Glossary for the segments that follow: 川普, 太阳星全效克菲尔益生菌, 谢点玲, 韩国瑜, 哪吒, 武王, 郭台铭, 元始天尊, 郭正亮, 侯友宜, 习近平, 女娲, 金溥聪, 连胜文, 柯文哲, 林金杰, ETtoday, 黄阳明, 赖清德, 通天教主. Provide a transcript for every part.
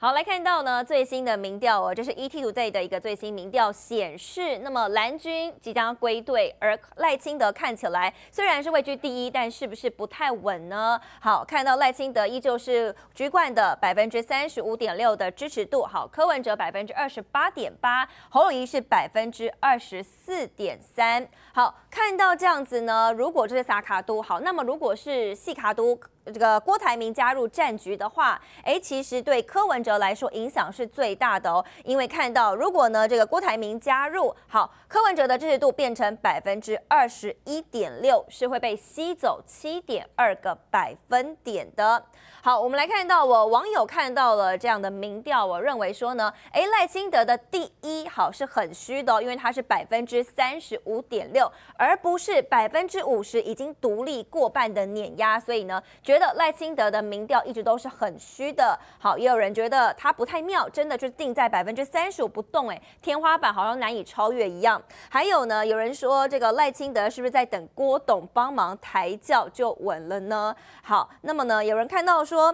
好，来看到呢最新的民调哦，这是 ETtoday 的一个最新民调显示，那么蓝军即将归队，而赖清德看起来虽然是位居第一，但是不是不太稳呢？好，看到赖清德依旧是居冠的35.6%的支持度，好，柯文哲28.8%，侯友宜是24.3%。好，看到这样子呢，如果这是撒卡都，好，那么如果是细卡都。 这个郭台铭加入战局的话，其实对柯文哲来说影响是最大的哦，因为看到如果呢这个郭台铭加入，好，柯文哲的支持度变成21.6%，是会被吸走7.2个百分点的。好，我们来看到网友看到了这样的民调，我认为说呢，赖清德的第一好是很虚的哦，因为他是35.6%，而不是50%已经独立过半的碾压，所以呢觉得 赖清德的民调一直都是很虚的，好，也有人觉得他不太妙，真的就定在35%不动，天花板好像难以超越一样。还有呢，有人说这个赖清德是不是在等郭董帮忙抬轿就稳了呢？好，那么呢，有人看到说，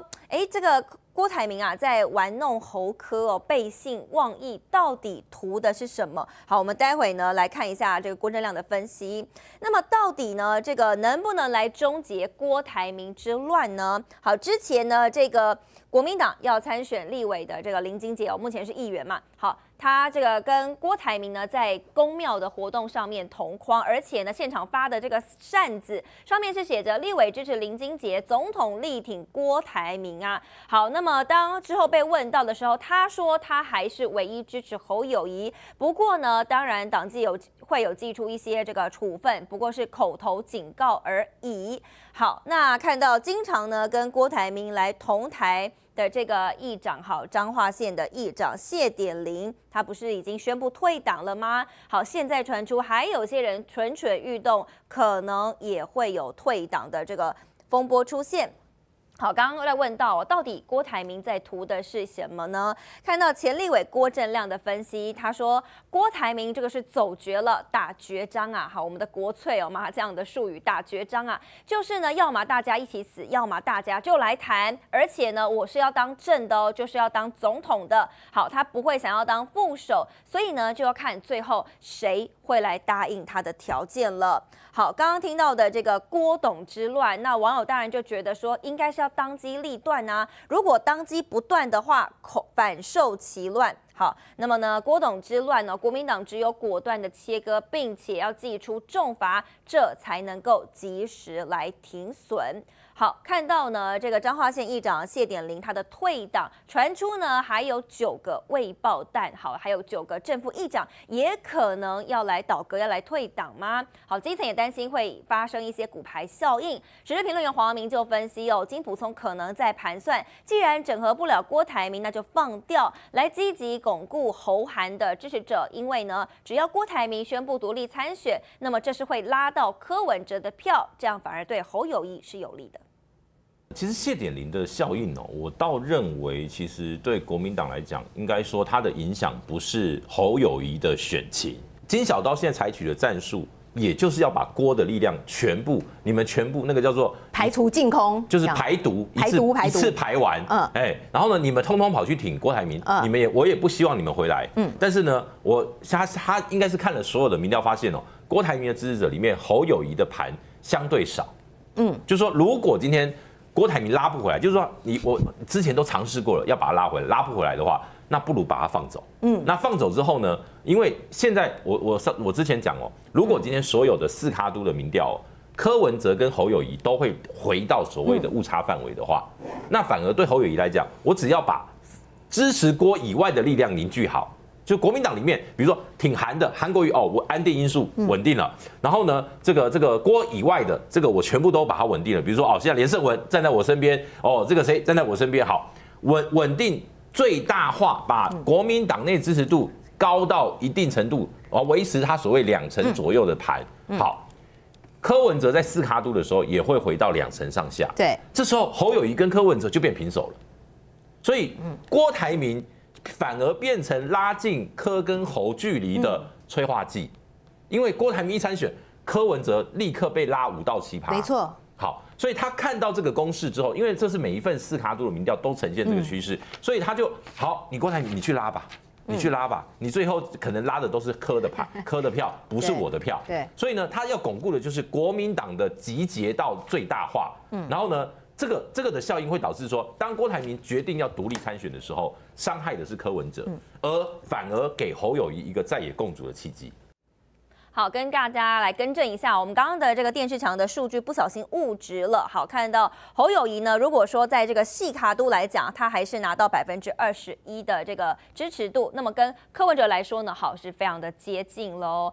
这个。 郭台铭啊，在玩弄侯科哦，背信忘义，到底图的是什么？好，我们待会呢来看一下这个郭正亮的分析。那么到底呢，这个能不能来终结郭台铭之乱呢？好，之前呢，这个国民党要参选立委的这个林金杰哦，目前是议员嘛，好。 他这个跟郭台铭呢在公庙的活动上面同框，而且呢现场发的这个扇子上面是写着“立委支持林金杰，总统力挺郭台铭”啊。好，那么当之后被问到的时候，他说他还是唯一支持侯友宜，不过呢，当然党纪会有寄出一些这个处分，不过是口头警告而已。好，那看到经常呢跟郭台铭来同台。 的这个议长，好，彰化县的议长谢点玲，他不是已经宣布退党了吗？好，现在传出还有些人蠢蠢欲动，可能也会有退党的这个风波出现。 好，刚刚在问到到底郭台铭在图的是什么呢？看到前立委郭正亮的分析，他说郭台铭这个是走绝了，打绝章啊！好，我们的国粹哦，麻将的术语打绝章啊，就是呢，要么大家一起死，要么大家就来谈，而且呢，我是要当正的哦，就是要当总统的。好，他不会想要当副手，所以呢，就要看最后谁会来答应他的条件了。好，刚刚听到的这个郭董之乱，那网友当然就觉得说，应该是。 要当机立断啊！如果当机不断的话，反受其乱。好，那么呢，郭董之乱呢，国民党只有果断的切割，并且要祭出重罚，这才能够及时来停损。好，看到呢，这个彰化县议长谢点玲他的退党，传出呢还有9个未爆弹，好，还有9个正副议长也可能要来倒戈，要来退党吗？好，基层也担心会发生一些骨牌效应。时事评论员黄阳明就分析哦，金溥聪可能在盘算，既然整合不了郭台铭，那就放掉，来积极。 巩固侯韩的支持者，因为呢，只要郭台铭宣布独立参选，那么这是会拉到柯文哲的票，这样反而对侯友宜是有利的。其实谢点玲的效应哦，我倒认为，其实对国民党来讲，应该说它的影响不是侯友宜的选情。金小刀现在采取的战术，也就是要把郭的力量全部，你们全部那个叫做排除净空，就是排毒，一次排完，然后呢，你们通通跑去挺郭台铭，你们也我也不希望你们回来，但是呢，他应该是看了所有的民调发现哦，郭台铭的支持者里面侯友宜的盘相对少，就是说如果今天郭台铭拉不回来，就是说我之前都尝试过了，要把他拉回来，拉不回来的话。 那不如把它放走。那放走之后呢？因为现在我之前讲哦，如果今天所有的四咖都的民调、柯文哲跟侯友宜都会回到所谓的误差范围的话，那反而对侯友宜来讲，我只要把支持郭以外的力量凝聚好，就国民党里面，比如说挺韩的韩国瑜哦，我安定因素稳定了，然后呢，这个郭以外的这个我全部都把它稳定了，比如说哦，现在连胜文站在我身边，哦，这个谁站在我身边，好，稳定。 最大化把国民党内支持度高到一定程度，而维持他所谓2成左右的盘。好，柯文哲在4咖都的时候也会回到2成上下。对，这时候侯友宜跟柯文哲就变平手了，所以郭台铭反而变成拉近柯跟侯距离的催化剂，因为郭台铭一参选，柯文哲立刻被拉5到7%。没错。好。所以他看到这个公式之后，因为这是每一份4卡都的民调都呈现这个趋势，所以他就好，你郭台铭你去拉吧。 你去拉吧，你最后可能拉的都是柯的牌、柯的票，不是我的票。对，所以呢，他要巩固的就是国民党的集结到最大化。然后呢，这个的效应会导致说，当郭台铭决定要独立参选的时候，伤害的是柯文哲，而反而给侯友宜一个在野共主的契机。 好，跟大家来更正一下，我们刚刚的这个电视墙的数据不小心误植了。好，看到侯友宜呢，如果说在这个细卡都来讲，他还是拿到21%的这个支持度，那么跟柯文哲来说呢，好是非常的接近喽。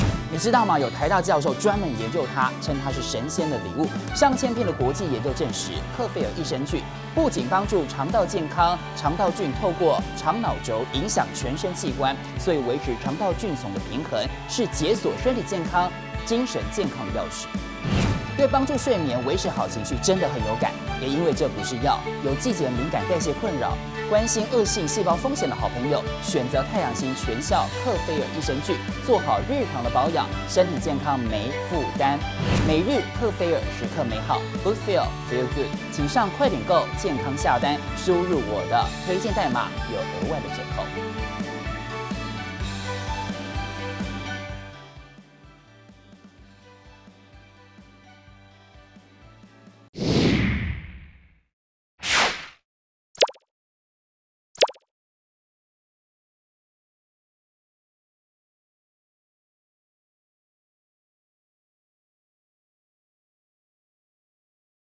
你知道吗？有台大教授专门研究它，称它是神仙的礼物。上千篇的国际研究证实，克菲尔益生菌不仅帮助肠道健康，肠道菌透过肠脑轴影响全身器官，所以维持肠道菌丛的平衡是解锁身体健康、精神健康的钥匙。 对帮助睡眠、维持好情绪真的很有感，也因为这不是药，有季节敏感、代谢困扰、关心恶性细胞风险的好朋友，选择太阳星全效克菲尔益生菌，做好日常的保养，身体健康没负担。每日克菲尔，时刻美好 ，Good Feel Feel Good， 请上快点购健康下单，输入我的推荐代码有额外的折扣。